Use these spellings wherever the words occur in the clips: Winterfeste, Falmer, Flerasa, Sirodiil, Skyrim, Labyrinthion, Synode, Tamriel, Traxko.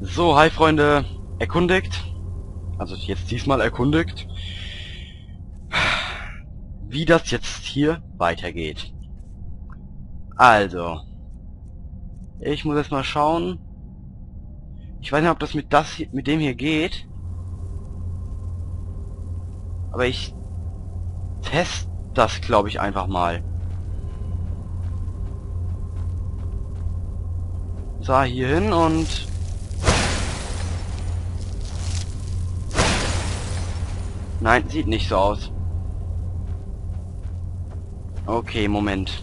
So, hi Freunde, erkundigt, also jetzt diesmal erkundigt, wie das jetzt hier weitergeht. Also, ich muss jetzt mal schauen. Ich weiß nicht, ob das mit dem hier geht. Aber ich teste das, glaube ich, einfach mal. So, hier hin und... Nein, sieht nicht so aus. Okay, Moment.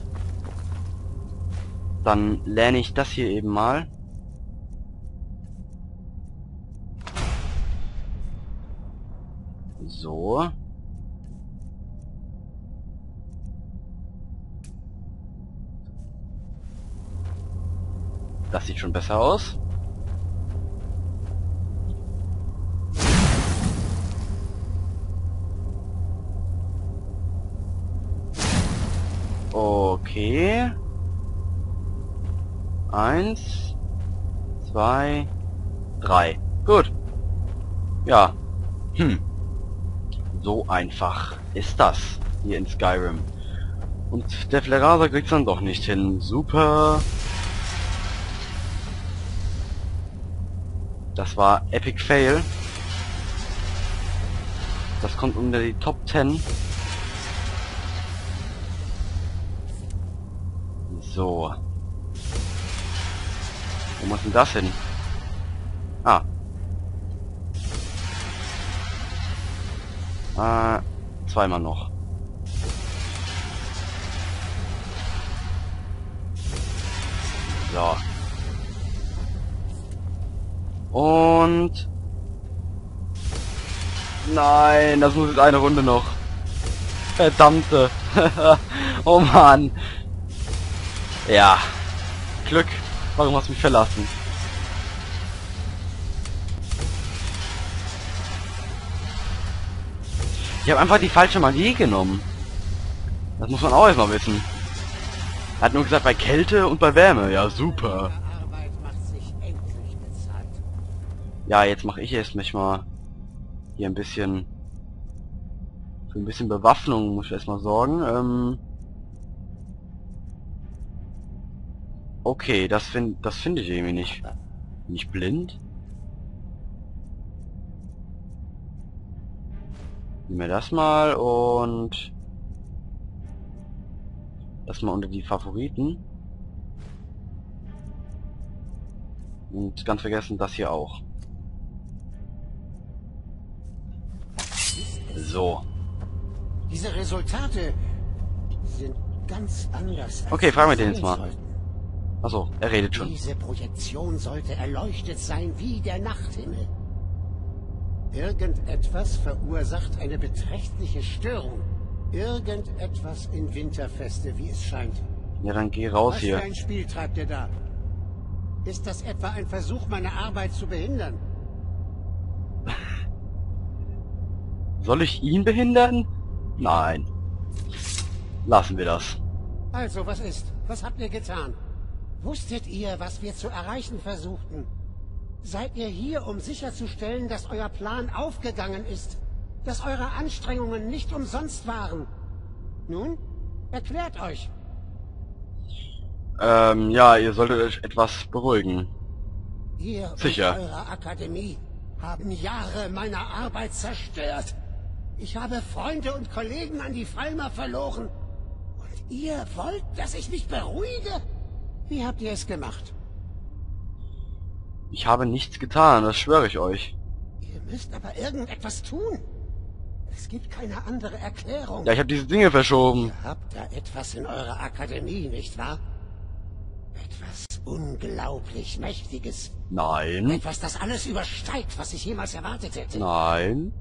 Dann lerne ich das hier eben mal. So. Das sieht schon besser aus. Okay. 1, 2, 3. Gut. Ja. So einfach ist das hier in Skyrim. Und der Flerraser kriegt's dann doch nicht hin. Super. Das war Epic Fail. Das kommt unter die Top 10. So. Wo muss denn das hin? Ah. Zweimal noch. So. Und... Nein, das muss jetzt eine Runde noch. Verdammte. Oh Mann. Ja. Glück. Warum hast du mich verlassen? Ich habe einfach die falsche Magie genommen. Das muss man auch erstmal wissen. Er hat nur gesagt, bei Kälte und bei Wärme. Ja, super. Ja, jetzt mache ich erst mich mal hier ein bisschen... Für ein bisschen Bewaffnung muss ich erstmal sorgen. Okay, das finde ich irgendwie nicht. Bin ich blind? Nehmen wir das mal und... Das mal unter die Favoriten. Und ganz vergessen, das hier auch. So. Diese Resultate sind ganz anders. Okay, fragen wir den jetzt mal. Achso, er redet schon. Diese Projektion sollte erleuchtet sein wie der Nachthimmel. Irgendetwas verursacht eine beträchtliche Störung. Irgendetwas in Winterfeste, wie es scheint. Ja, dann geh raus hier. Was für ein Spiel treibt ihr da? Ist das etwa ein Versuch, meine Arbeit zu behindern? Soll ich ihn behindern? Nein. Lassen wir das. Also, was ist? Was habt ihr getan? Wusstet ihr, was wir zu erreichen versuchten? Seid ihr hier, um sicherzustellen, dass euer Plan aufgegangen ist? Dass eure Anstrengungen nicht umsonst waren? Nun, erklärt euch! Ja, ihr solltet euch etwas beruhigen. Ihr sicher. Und eure Akademie haben Jahre meiner Arbeit zerstört. Ich habe Freunde und Kollegen an die Falmer verloren. Und ihr wollt, dass ich mich beruhige? Wie habt ihr es gemacht? Ich habe nichts getan, das schwöre ich euch. Ihr müsst aber irgendetwas tun. Es gibt keine andere Erklärung. Ja, ich habe diese Dinge verschoben. Ihr habt da etwas in eurer Akademie, nicht wahr? Etwas unglaublich Mächtiges. Nein. Etwas, das alles übersteigt, was ich jemals erwartet hätte. Nein.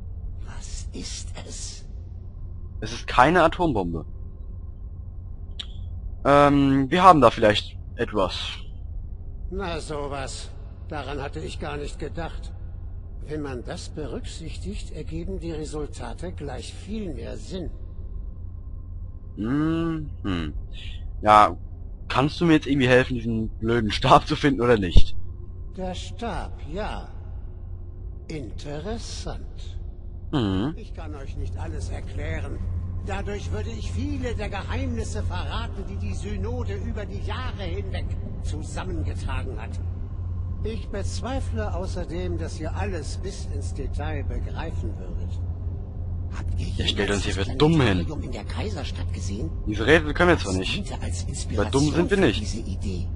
Was ist es? Es ist keine Atombombe. Wir haben da vielleicht... etwas. Na sowas. Daran hatte ich gar nicht gedacht. Wenn man das berücksichtigt, ergeben die Resultate gleich viel mehr Sinn. Mhm. Ja, kannst du mir jetzt irgendwie helfen, diesen blöden Stab zu finden oder nicht? Der Stab, ja. Interessant. Mhm. Ich kann euch nicht alles erklären. Dadurch würde ich viele der Geheimnisse verraten, die die Synode über die Jahre hinweg zusammengetragen hat. Ich bezweifle außerdem, dass ihr alles bis ins Detail begreifen würdet. Habt ihr stellt uns hier für dumm hin. In der Kaiserstadt gesehen? Diese Rätsel können wir zwar nicht, aber dumm sind wir nicht. Diese Idee.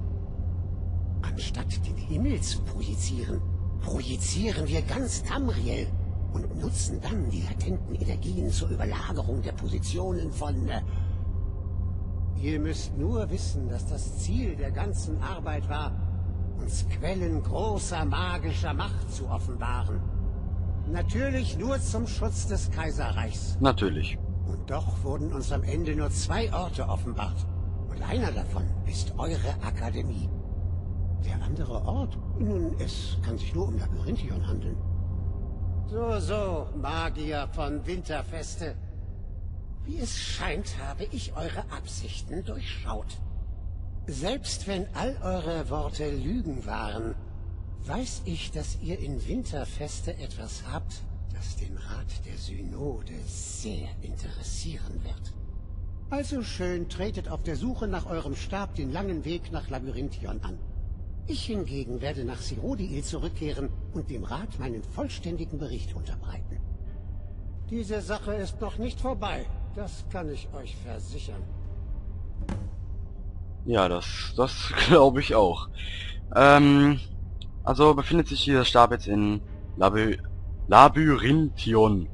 Anstatt den Himmel zu projizieren, projizieren wir ganz Tamriel und nutzen dann die latenten Energien zur Überlagerung der Positionen von... Ihr müsst nur wissen, dass das Ziel der ganzen Arbeit war, uns Quellen großer magischer Macht zu offenbaren. Natürlich nur zum Schutz des Kaiserreichs. Natürlich. Und doch wurden uns am Ende nur 2 Orte offenbart. Und einer davon ist eure Akademie. Der andere Ort? Nun, es kann sich nur um Labyrinthion handeln. So, so, Magier von Winterfeste. Wie es scheint, habe ich eure Absichten durchschaut. Selbst wenn all eure Worte Lügen waren, weiß ich, dass ihr in Winterfeste etwas habt, das den Rat der Synode sehr interessieren wird. Also schön, tretet auf der Suche nach eurem Stab den langen Weg nach Labyrinthion an. Ich hingegen werde nach Sirodiil zurückkehren und dem Rat meinen vollständigen Bericht unterbreiten. Diese Sache ist noch nicht vorbei, das kann ich euch versichern. Ja, das glaube ich auch. Also befindet sich dieser Stab jetzt in Labyrinthion.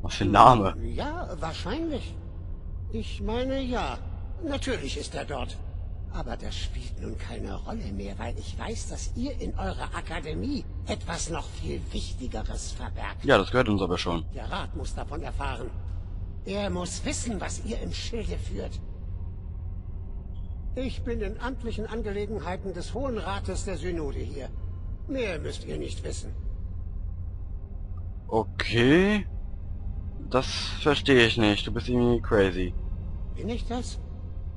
Was für ein Name. Ja, wahrscheinlich. Ich meine, ja. Natürlich ist er dort. Aber das spielt nun keine Rolle mehr, weil ich weiß, dass ihr in eurer Akademie etwas noch viel Wichtigeres verbergt. Ja, das gehört uns aber schon. Der Rat muss davon erfahren. Er muss wissen, was ihr im Schilde führt. Ich bin in amtlichen Angelegenheiten des Hohen Rates der Synode hier. Mehr müsst ihr nicht wissen. Okay. Das verstehe ich nicht. Du bist irgendwie crazy. Bin ich das?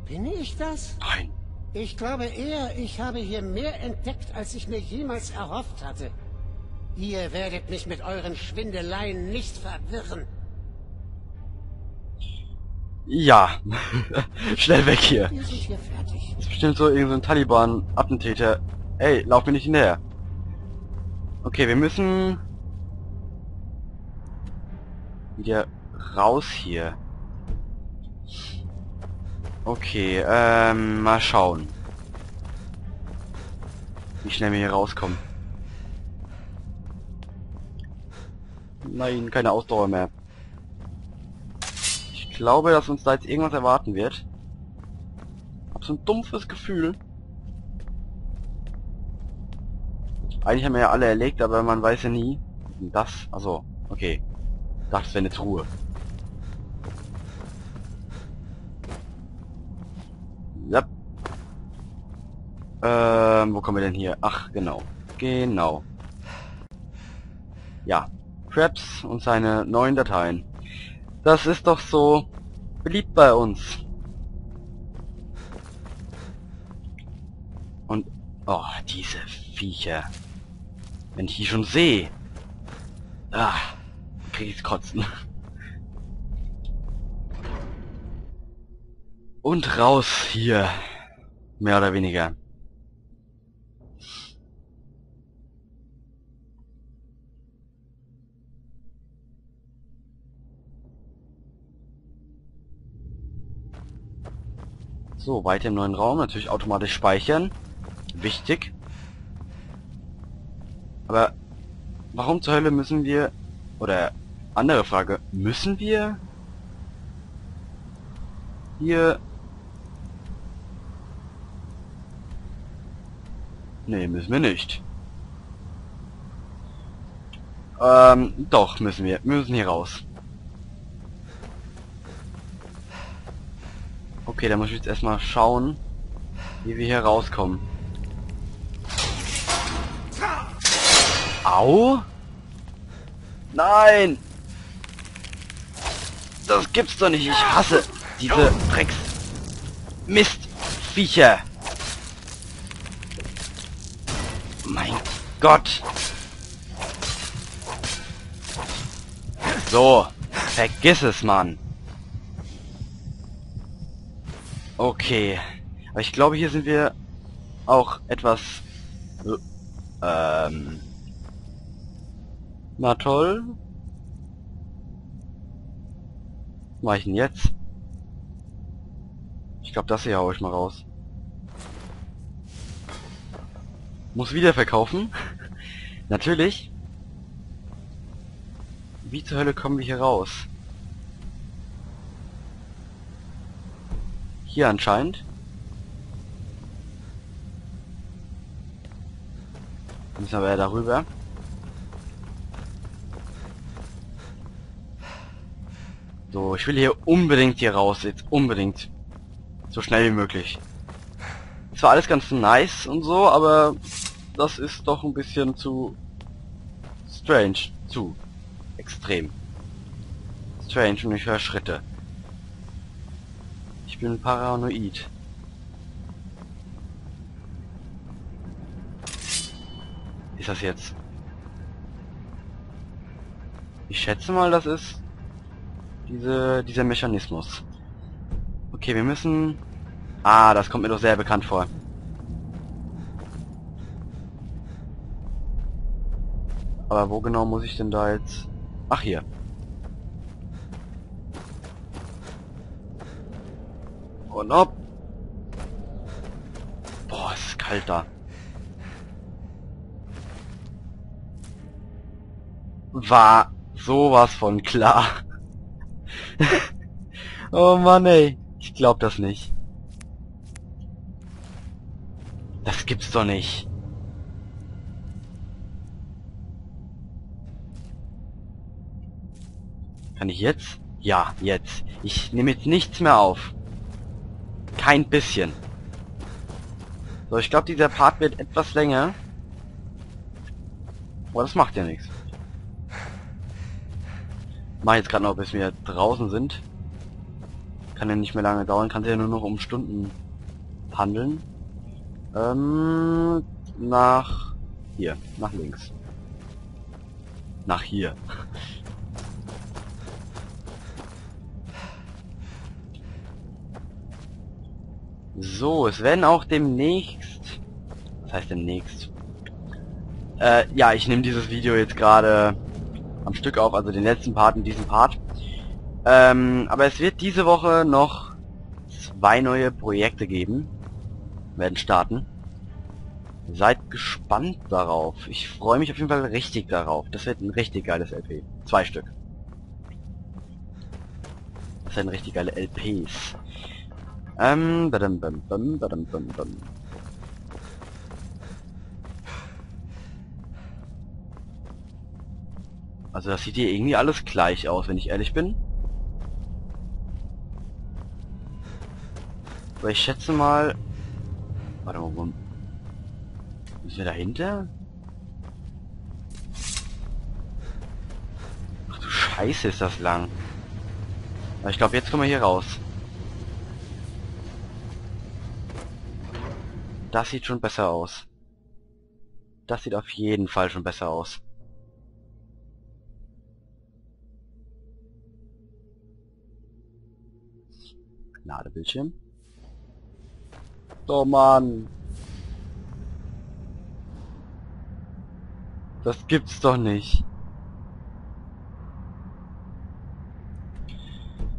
Bin ich das? Nein. Ich glaube eher, ich habe hier mehr entdeckt, als ich mir jemals erhofft hatte. Ihr werdet mich mit euren Schwindeleien nicht verwirren. Ja, schnell weg hier. Das ist bestimmt so irgendein Taliban-Attentäter. Ey, lauf mir nicht hinterher. Okay, wir müssen wieder raus hier. Okay, mal schauen, wie schnell wir hier rauskommen. Nein, keine Ausdauer mehr. Ich glaube, dass uns da jetzt irgendwas erwarten wird. Hab so ein dumpfes Gefühl. Eigentlich haben wir ja alle erlegt, aber man weiß ja nie. Das, also, okay. Das wäre eine Truhe. Ja. Wo kommen wir denn hier? Ach, genau. Genau. Ja. Traps und seine neuen Dateien. Das ist doch so beliebt bei uns. Und, oh, diese Viecher. Wenn ich die schon sehe, krieg ich's kotzen. Und raus hier. Mehr oder weniger. So, weiter im neuen Raum. Natürlich automatisch speichern. Wichtig. Aber warum zur Hölle müssen wir... Oder andere Frage. Müssen wir... Hier... Nee, müssen wir nicht. Doch, müssen wir. Wir müssen hier raus. Okay, da muss ich jetzt erstmal schauen, wie wir hier rauskommen. Au! Nein! Das gibt's doch nicht. Ich hasse diese Drecks Mistviecher. Gott! So, vergiss es, Mann! Okay. Aber ich glaube, hier sind wir auch etwas... Na toll. Was mache ich denn jetzt? Ich glaube, das hier hau ich mal raus. Muss wieder verkaufen. Natürlich. Wie zur Hölle kommen wir hier raus? Hier anscheinend. Müssen wir ja darüber. So, ich will hier unbedingt raus, jetzt unbedingt. So schnell wie möglich. Ist zwar alles ganz nice und so, aber das ist doch ein bisschen zu strange, zu extrem. Strange und ich höre Schritte. Ich bin paranoid. Ist das jetzt? Ich schätze mal, das ist dieser Mechanismus. Okay, wir müssen... Ah, das kommt mir doch sehr bekannt vor. Aber wo genau muss ich denn da jetzt... Ach, hier. Und ob... Boah, es ist kalt da. War sowas von klar. Oh Mann, ey. Ich glaub das nicht. Das gibt's doch nicht. Kann ich jetzt? Ja, jetzt. Ich nehme jetzt nichts mehr auf. Kein bisschen. So, ich glaube, dieser Part wird etwas länger. Aber das macht ja nichts. Mach jetzt gerade noch, bis wir draußen sind. Kann ja nicht mehr lange dauern, kann ja nur noch um Stunden handeln. Nach hier, nach links. Nach hier. So, es werden auch demnächst... Was heißt demnächst? Ja, ich nehme dieses Video jetzt gerade am Stück auf, also den letzten Part und diesen Part. Aber es wird diese Woche noch 2 neue Projekte geben. Werden starten. Seid gespannt darauf. Ich freue mich auf jeden Fall richtig darauf. Das wird ein richtig geiles LP. 2 Stück. Das werden richtig geile LPs. Also das sieht hier irgendwie alles gleich aus, wenn ich ehrlich bin. Aber ich schätze mal... Warte mal, warum? Müssen wir dahinter? Ach du Scheiße, ist das lang. Aber ich glaube, jetzt kommen wir hier raus. Das sieht schon besser aus. Das sieht auf jeden Fall schon besser aus. Ladebildschirm. Oh Mann. Das gibt's doch nicht.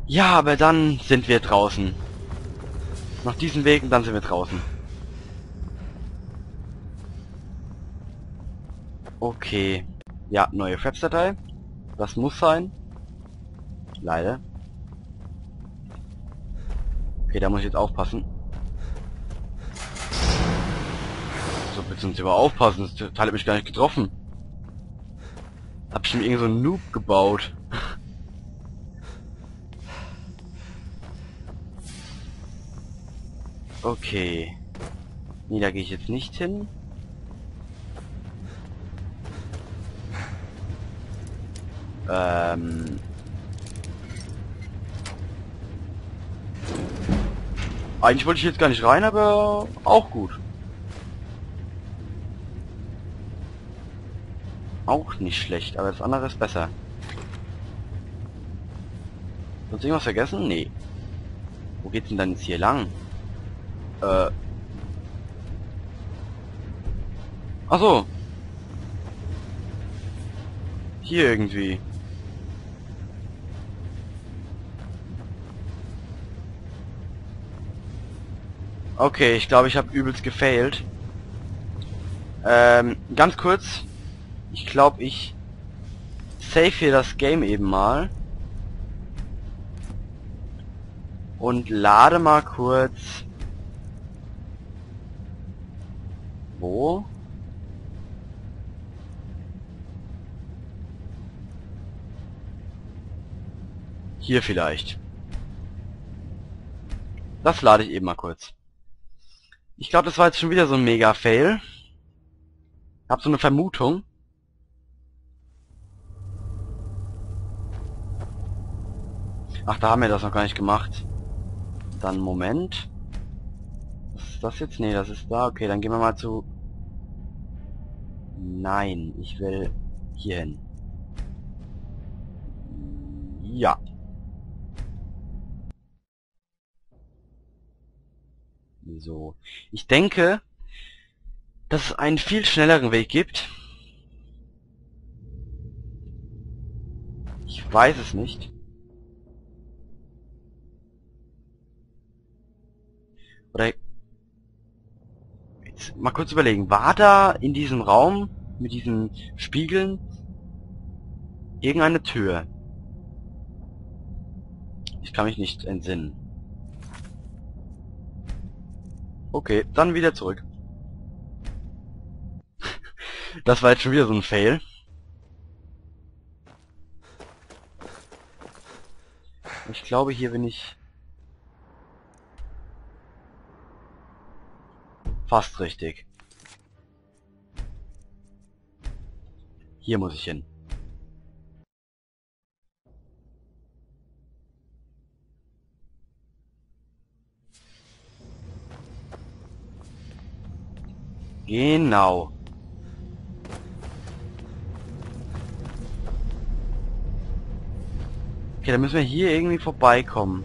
Ja, aber dann sind wir draußen. Nach diesem Weg und dann sind wir draußen. Okay. Ja, neue Fraps-Datei. Das muss sein. Leider. Okay, da muss ich jetzt aufpassen. So, willst du uns über aufpassen? Das Teil hat mich gar nicht getroffen. Hab ich mir irgend so einen Noob gebaut. Okay. Nee, da gehe ich jetzt nicht hin. Eigentlich wollte ich jetzt gar nicht rein, aber auch gut. auch nicht schlecht, aber das andere ist besser. Sonst irgendwas vergessen? Nee. Wo geht's denn dann jetzt hier lang? Ach so. Hier irgendwie. Okay, ich glaube, ich habe übelst gefailt. Ganz kurz. Ich glaube, ich save hier das Game eben mal. Und lade mal kurz. Wo? Hier vielleicht. Das lade ich eben mal kurz. Ich glaube, das war jetzt schon wieder so ein Mega-Fail. Ich habe so eine Vermutung. Ach, da haben wir das noch gar nicht gemacht. Dann, Moment. Was ist das jetzt? Nee, das ist da. Okay, dann gehen wir mal zu... Nein, ich will hier hin. Ja. So. Ich denke, dass es einen viel schnelleren Weg gibt. Ich weiß es nicht. Oder... Jetzt mal kurz überlegen. War da in diesem Raum mit diesen Spiegeln irgendeine Tür? Ich kann mich nicht entsinnen. Okay, dann wieder zurück. Das war jetzt schon wieder so ein Fail. Ich glaube, hier bin ich... fast richtig. Hier muss ich hin. Genau. Okay, dann müssen wir hier irgendwie vorbeikommen.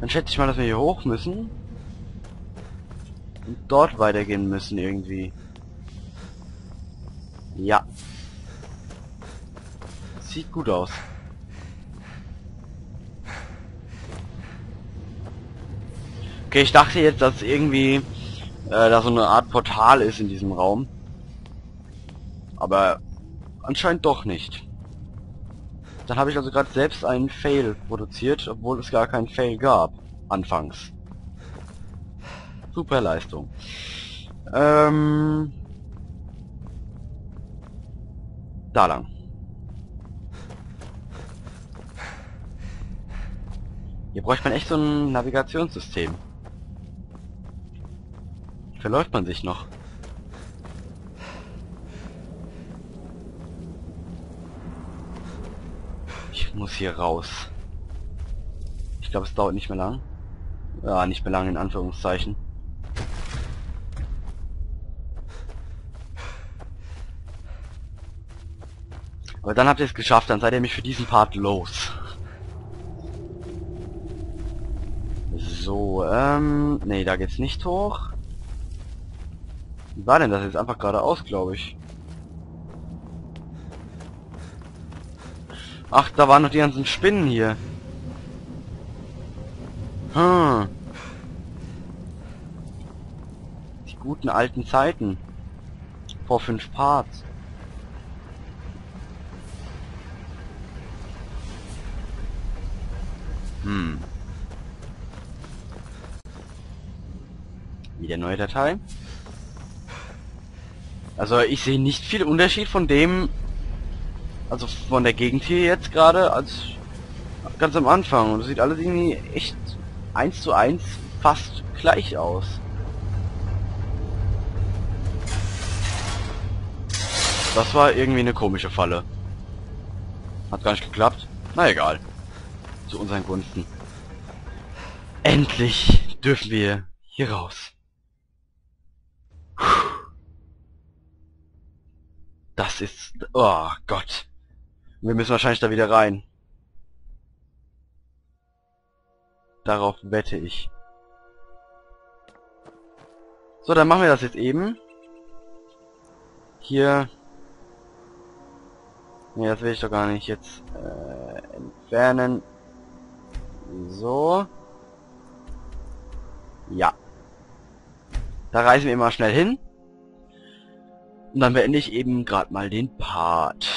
Dann schätze ich mal, dass wir hier hoch müssen. Und dort weitergehen müssen irgendwie. Ja. Sieht gut aus. Okay, ich dachte jetzt, dass irgendwie da so eine Art Portal ist in diesem Raum. Aber anscheinend doch nicht. Dann habe ich also gerade selbst einen Fail produziert, obwohl es gar keinen Fail gab. Anfangs. Super Leistung. Da lang. Hier bräuchte man echt so ein Navigationssystem. Verläuft man sich noch. Ich muss hier raus. Ich glaube, es dauert nicht mehr lang. Ja, nicht mehr lang in Anführungszeichen. Aber dann habt ihr es geschafft, dann seid ihr mich für diesen Part los. So, nee, da geht's nicht hoch. Wie war denn das jetzt? Einfach geradeaus, glaube ich. Ach, da waren noch die ganzen Spinnen hier. Hm. Die guten alten Zeiten. Vor 5 Parts. Hm. Wieder neue Datei. Also ich sehe nicht viel Unterschied von dem, also von der Gegend hier jetzt gerade, als ganz am Anfang. Und es sieht alles irgendwie echt 1:1 fast gleich aus. Das war irgendwie eine komische Falle. Hat gar nicht geklappt. Na egal. Zu unseren Gunsten. Endlich dürfen wir hier raus. Das ist... Oh Gott. Wir müssen wahrscheinlich da wieder rein. Darauf wette ich. So, dann machen wir das jetzt eben. Hier... Ne, das will ich doch gar nicht. Jetzt entfernen. So. Ja. Da reisen wir immer schnell hin. Und dann beende ich eben gerade mal den Part.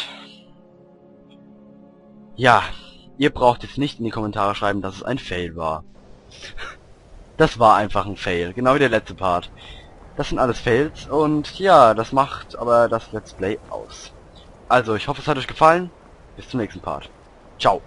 Ja, ihr braucht jetzt nicht in die Kommentare schreiben, dass es ein Fail war. Das war einfach ein Fail, genau wie der letzte Part. Das sind alles Fails und ja, das macht aber das Let's Play aus. Also, ich hoffe, es hat euch gefallen. Bis zum nächsten Part. Ciao.